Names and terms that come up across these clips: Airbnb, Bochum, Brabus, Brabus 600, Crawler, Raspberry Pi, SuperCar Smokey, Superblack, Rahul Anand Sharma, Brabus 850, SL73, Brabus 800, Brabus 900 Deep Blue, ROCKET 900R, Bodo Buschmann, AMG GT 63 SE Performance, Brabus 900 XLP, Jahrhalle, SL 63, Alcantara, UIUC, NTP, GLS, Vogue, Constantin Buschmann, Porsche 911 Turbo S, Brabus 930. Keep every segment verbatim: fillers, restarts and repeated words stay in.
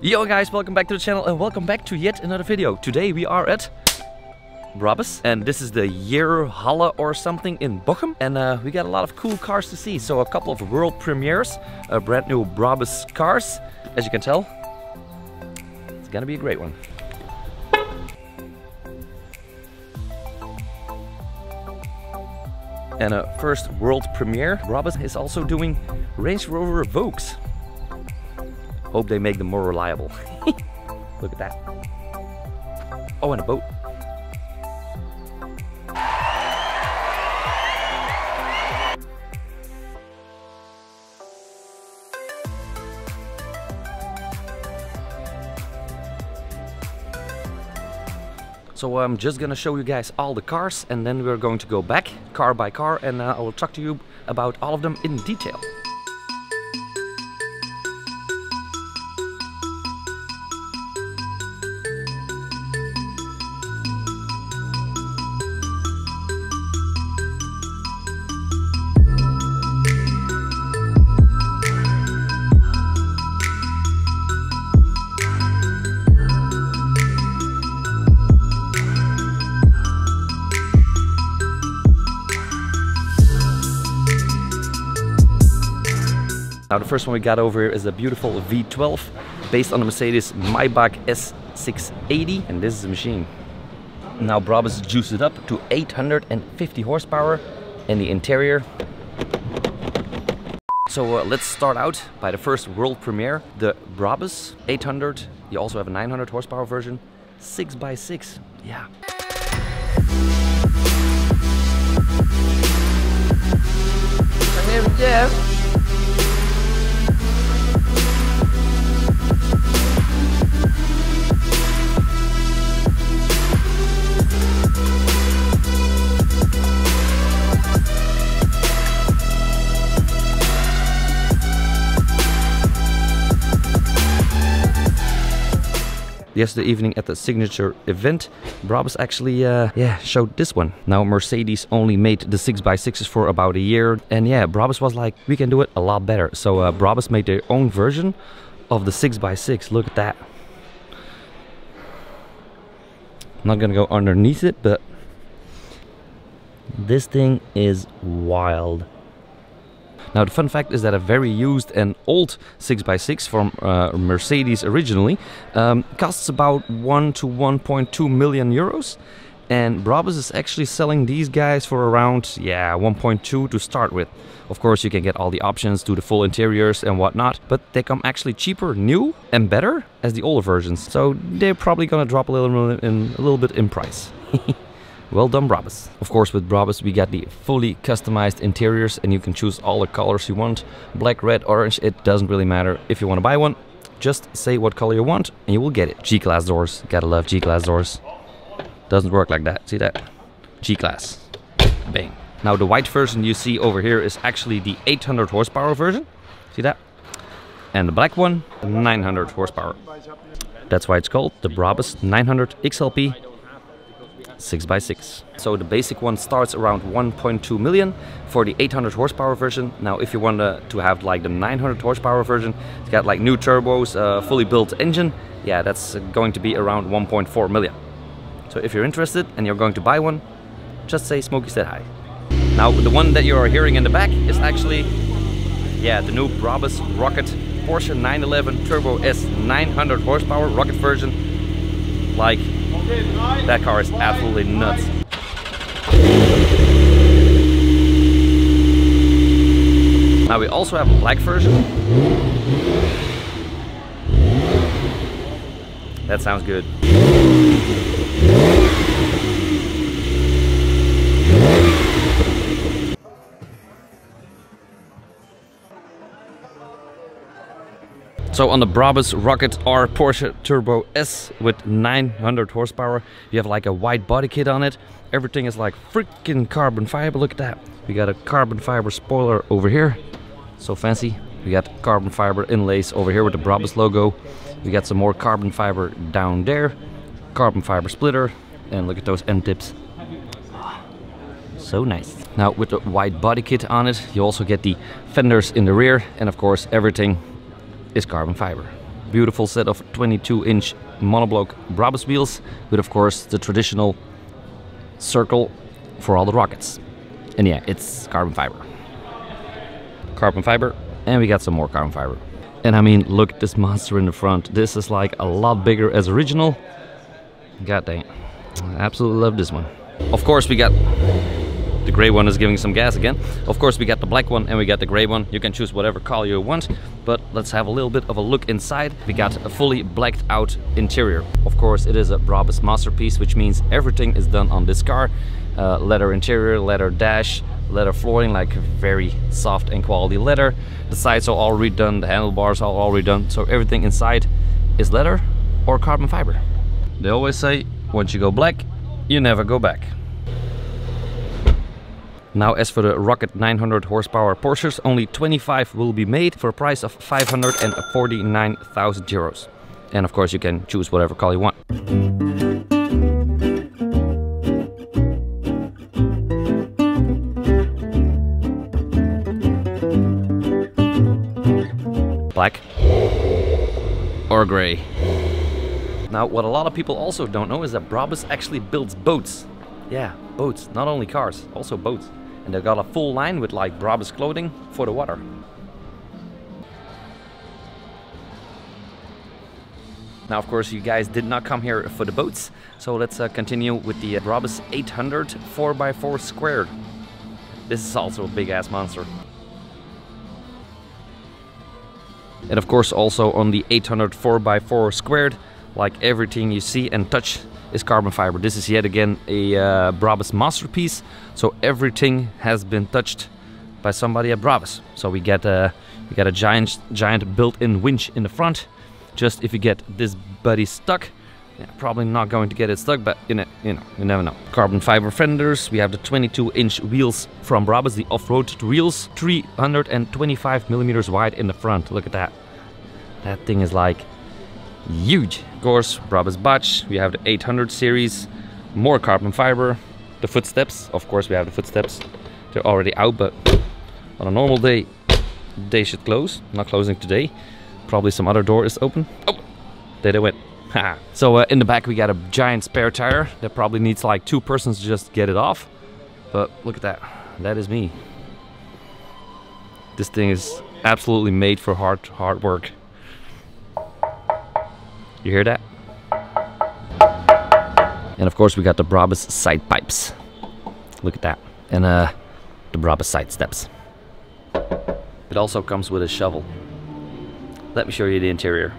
Yo guys, welcome back to the channel and welcome back to yet another video. Today we are at Brabus and this is the Jahrhalle or something in Bochum, and uh, we got a lot of cool cars to see. So a couple of world premieres, uh, brand new Brabus cars. As you can tell, it's gonna be a great one. And a first world premiere, Brabus is also doing Range Rover Vogues. Hope they make them more reliable. Look at that. Oh, and a boat. So I'm just gonna show you guys all the cars and then we're going to go back car by car and uh, I will talk to you about all of them in detail. Now the first one we got over here is a beautiful V twelve based on the Mercedes Maybach S six eighty, and this is the machine. Now Brabus juiced it up to eight hundred fifty horsepower in the interior. So uh, let's start out by the first world premiere, the Brabus eight hundred. You also have a nine hundred horsepower version, six by six, yeah. And here we go. Yesterday evening at the signature event, Brabus actually uh, yeah, showed this one. Now Mercedes only made the six by sixes for about a year, and yeah, Brabus was like, we can do it a lot better. So uh, Brabus made their own version of the six by six, look at that. I'm not gonna go underneath it, but this thing is wild. Now the fun fact is that a very used and old six by six from uh, Mercedes originally um, costs about one to one point two million euros, and Brabus is actually selling these guys for around, yeah, one point two to start with. Of course you can get all the options, do the full interiors and whatnot, but they come actually cheaper, new and better as the older versions, so they're probably gonna drop a little, in, a little bit in price. Well done, Brabus. Of course, with Brabus we got the fully customized interiors and you can choose all the colors you want. Black, red, orange, it doesn't really matter. If you want to buy one, just say what color you want and you will get it. G-Class doors, gotta love G-Class doors. Doesn't work like that, see that? G-Class, bang. Now the white version you see over here is actually the eight hundred horsepower version, see that? And the black one, nine hundred horsepower. That's why it's called the Brabus nine hundred X L P six by six. So the basic one starts around one point two million for the eight hundred horsepower version. Now if you want uh, to have like the nine hundred horsepower version, it's got like new turbos, uh, fully built engine, yeah, that's going to be around one point four million. So if you're interested and you're going to buy one, just say Smokey said hi. Now the one that you are hearing in the back is actually, yeah, the new Brabus Rocket Porsche nine eleven Turbo S nine hundred horsepower Rocket version. Like, that car is absolutely nuts. Now we also have a black version. That sounds good. So on the Brabus Rocket R Porsche Turbo S with nine hundred horsepower, you have like a white body kit on it. Everything is like freaking carbon fiber, look at that. We got a carbon fiber spoiler over here, so fancy. We got carbon fiber inlays over here with the Brabus logo. We got some more carbon fiber down there, carbon fiber splitter, and look at those end tips. So nice. Now with the white body kit on it, you also get the fenders in the rear, and of course everything is carbon fiber. beautiful set of twenty-two inch monoblock Brabus wheels with, of course, the traditional circle for all the rockets. And yeah, it's carbon fiber. Carbon fiber, and we got some more carbon fiber. And I mean, look at this monster in the front. This is like a lot bigger as original. God dang, I absolutely love this one. Of course, we got the gray one is giving some gas again. Of course, we got the black one and we got the gray one. You can choose whatever color you want, but let's have a little bit of a look inside. We got a fully blacked out interior. Of course, it is a Brabus masterpiece, which means everything is done on this car. Uh, leather interior, leather dash, leather flooring, like very soft and quality leather. The sides are all redone, the handlebars are all redone, so everything inside is leather or carbon fiber. They always say, once you go black, you never go back. Now, as for the Rocket nine hundred horsepower Porsches, only twenty-five will be made for a price of five hundred forty-nine thousand euros. And of course, you can choose whatever color you want. Black or gray. Now, what a lot of people also don't know is that Brabus actually builds boats. Yeah, boats, not only cars, also boats. And they've got a full line with like Brabus clothing for the water. Now, of course, you guys did not come here for the boats, so let's uh, continue with the Brabus eight hundred four by four squared. This is also a big-ass monster. And of course, also on the eight hundred four by four squared, like everything you see and touch is carbon fiber. This is yet again a uh, Brabus masterpiece, so everything has been touched by somebody at Brabus. So we get a we got a giant giant built-in winch in the front. Just if you get this buddy stuck, yeah, probably not going to get it stuck, but you know, you know, you never know. Carbon fiber fenders. We have the twenty-two inch wheels from Brabus, the off-road wheels, three hundred twenty-five millimeters wide in the front. Look at that. That thing is like huge. Of course, Brabus Botch, we have the eight hundred series, more carbon fiber. The footsteps, of course, we have the footsteps. They're already out, but on a normal day, they should close. Not closing today. Probably some other door is open. Oh, there they went. So uh, in the back, we got a giant spare tire that probably needs like two persons to just get it off. But look at that. That is me. This thing is absolutely made for hard, hard work. You hear that? And of course, we got the Brabus side pipes. Look at that. And uh, the Brabus side steps. It also comes with a shovel. Let me show you the interior.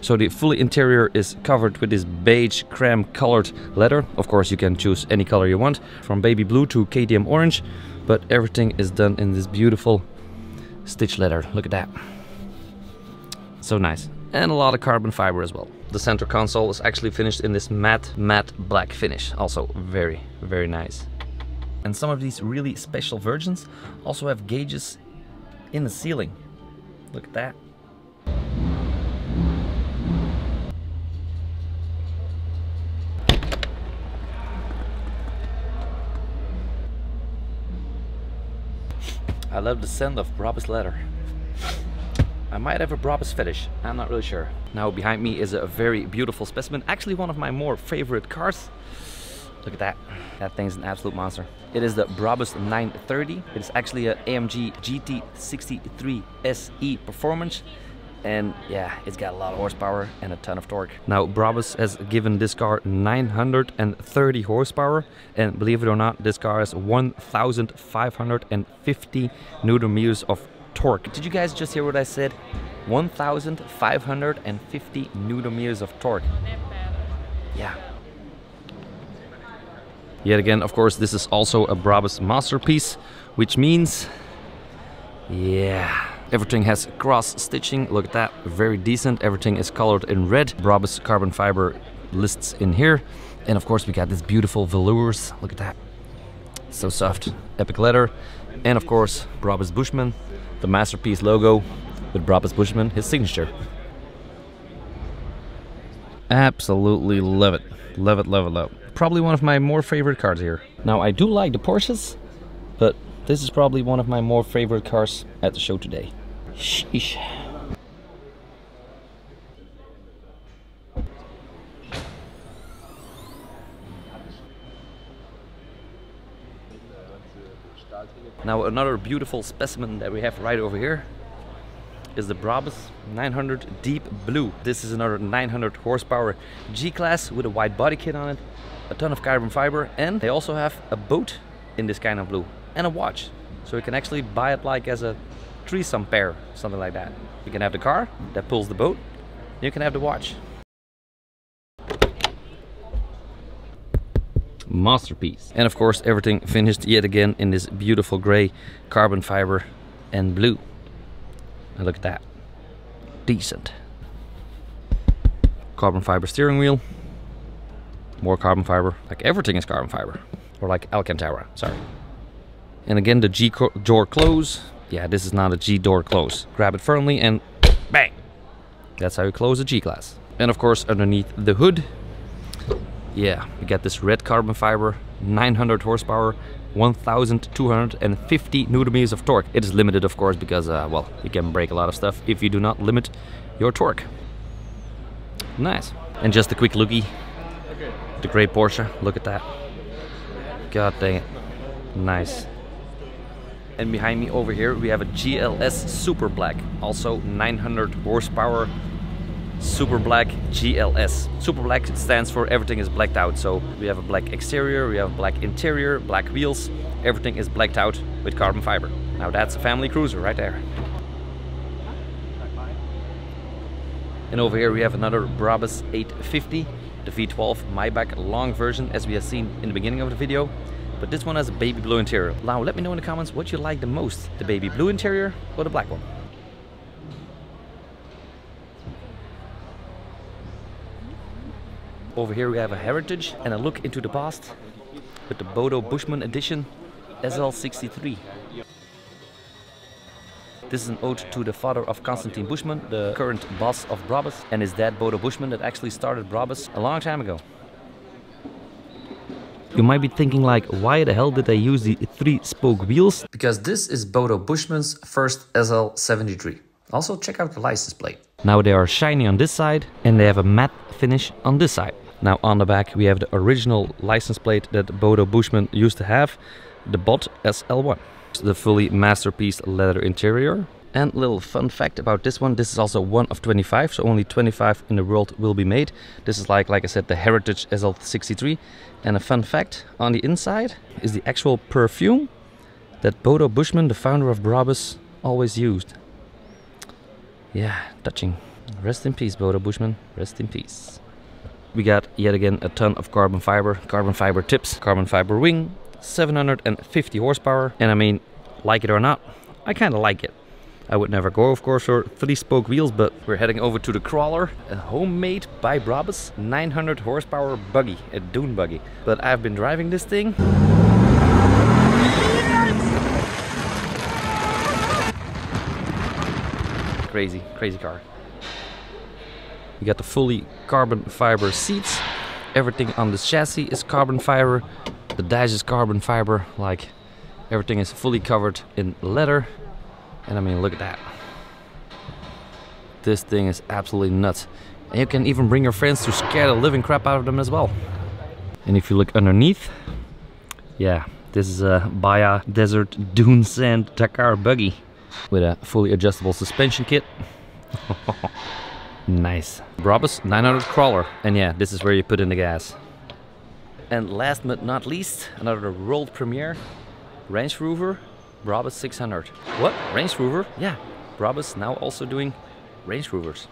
So the fully interior is covered with this beige creme colored leather. Of course, you can choose any color you want, from baby blue to K T M orange, but everything is done in this beautiful stitch leather. Look at that. So nice. And a lot of carbon fiber as well. The center console is actually finished in this matte, matte black finish. Also very, very nice. And some of these really special versions also have gauges in the ceiling. Look at that. I love the scent of Brabus leather. I might have a Brabus fetish, I'm not really sure. Now behind me is a very beautiful specimen, actually one of my more favorite cars. Look at that, that thing's an absolute monster. It is the Brabus nine thirty. It is actually an A M G G T sixty-three S E Performance. And yeah, it's got a lot of horsepower and a ton of torque. Now, Brabus has given this car nine hundred thirty horsepower, and believe it or not, this car has one thousand five hundred fifty newton meters of torque. Did you guys just hear what I said? one thousand five hundred fifty newton meters of torque. Yeah. Yet again, of course, this is also a Brabus masterpiece, which means, yeah. Everything has cross-stitching, look at that, very decent. Everything is colored in red. Brabus carbon fiber lists in here. And of course, we got this beautiful velours, look at that. So soft, epic leather. And of course, Brabus Buschmann, the masterpiece logo with Brabus Buschmann, his signature. Absolutely love it, love it, love it, love it. Probably one of my more favorite cars here. Now, I do like the Porsches, but this is probably one of my more favorite cars at the show today. Sheesh. Now another beautiful specimen that we have right over here is the Brabus nine hundred Deep Blue. This is another nine hundred horsepower G-Class with a wide body kit on it, a ton of carbon fiber, and they also have a boat in this kind of blue and a watch. So you can actually buy it like as a threesome pair, something like that. You can have the car that pulls the boat, you can have the watch. Masterpiece. And of course everything finished yet again in this beautiful gray, carbon fiber and blue. And look at that, decent. Carbon fiber steering wheel, more carbon fiber, like everything is carbon fiber, or like Alcantara, sorry. And again the G door close. Yeah, this is not a G door close. Grab it firmly and bang! That's how you close a G-Class. And of course underneath the hood, yeah, we got this red carbon fiber, nine hundred horsepower, one thousand two hundred fifty newton-meters of torque. It is limited, of course, because, uh, well, you can break a lot of stuff if you do not limit your torque. Nice. And just a quick lookie. The gray Porsche, look at that. God dang it. Nice. And behind me over here, we have a G L S Super Black, also nine hundred horsepower. Super Black G L S. Super Black stands for everything is blacked out. So we have a black exterior, we have black interior, black wheels. Everything is blacked out with carbon fiber. Now that's a family cruiser right there. And over here we have another Brabus eight fifty, the V twelve Maybach long version, as we have seen in the beginning of the video. But this one has a baby blue interior. Now let me know in the comments what you like the most, the baby blue interior or the black one. Over here we have a heritage and a look into the past with the Bodo Buschmann edition S L sixty-three. This is an ode to the father of Constantin Buschmann, the current boss of Brabus, and his dad Bodo Buschmann that actually started Brabus a long time ago. You might be thinking like, why the hell did they use the three-spoke wheels? Because this is Bodo Buschmann's first S L seventy-three. Also check out the license plate. Now they are shiny on this side and they have a matte finish on this side. Now on the back we have the original license plate that Bodo Buschmann used to have, the Bot S L one. The fully masterpiece leather interior. And little fun fact about this one, this is also one of twenty-five, so only twenty-five in the world will be made. This is like, like I said, the heritage S L sixty-three. And a fun fact, on the inside is the actual perfume that Bodo Buschmann, the founder of Brabus, always used. Yeah, touching. Rest in peace, Bodo Buschmann. Rest in peace. We got yet again a ton of carbon fiber, carbon fiber tips, carbon fiber wing, seven hundred fifty horsepower. And I mean, like it or not, I kind of like it. I would never go, of course, for three-spoke wheels, but we're heading over to the crawler, a homemade by Brabus nine hundred horsepower buggy, a dune buggy. But I've been driving this thing. Crazy, crazy car. You got the fully carbon fiber seats. Everything on this chassis is carbon fiber. The dash is carbon fiber. Like everything is fully covered in leather. And I mean, look at that. This thing is absolutely nuts. And you can even bring your friends to scare the living crap out of them as well. And if you look underneath, yeah, this is a Baja Desert Dune Sand Dakar buggy. With a fully adjustable suspension kit. Nice. Brabus nine hundred crawler. And yeah, this is where you put in the gas. And last but not least, another world premiere, Range Rover Brabus six hundred. What? Range Rover? Yeah. Brabus now also doing Range Rovers.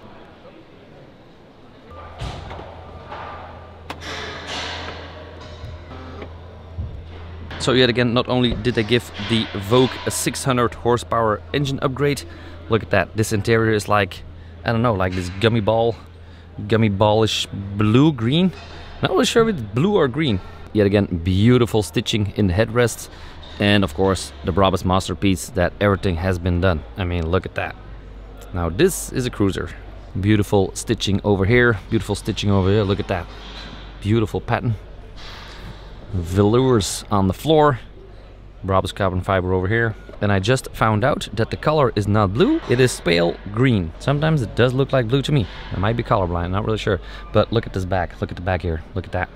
So yet again, not only did they give the Vogue a six hundred horsepower engine upgrade, look at that, this interior is like, I don't know, like this gummy ball, gummy ballish blue, green. Not really sure if it's blue or green. Yet again, beautiful stitching in the headrests. And of course, the Brabus masterpiece that everything has been done. I mean, look at that. Now this is a cruiser. Beautiful stitching over here, beautiful stitching over here, look at that. Beautiful pattern. Velours on the floor, Brabus carbon fiber over here. And I just found out that the color is not blue, it is pale green. Sometimes it does look like blue to me. I might be colorblind, not really sure. But look at this back, look at the back here, look at that.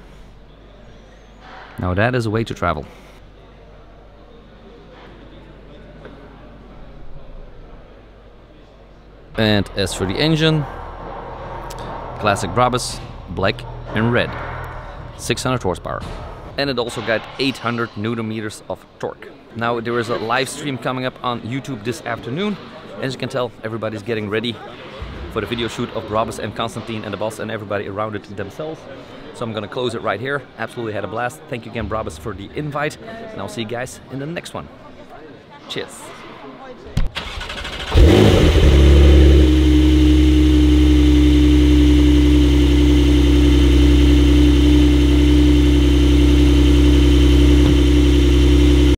Now that is a way to travel. And as for the engine, classic Brabus, black and red, six hundred horsepower. And it also got eight hundred newton meters of torque. Now there is a live stream coming up on YouTube this afternoon. As you can tell, everybody's getting ready for the video shoot of Brabus and Constantin and the boss and everybody around it themselves. So I'm gonna close it right here. Absolutely had a blast. Thank you again, Brabus, for the invite. And I'll see you guys in the next one. Cheers.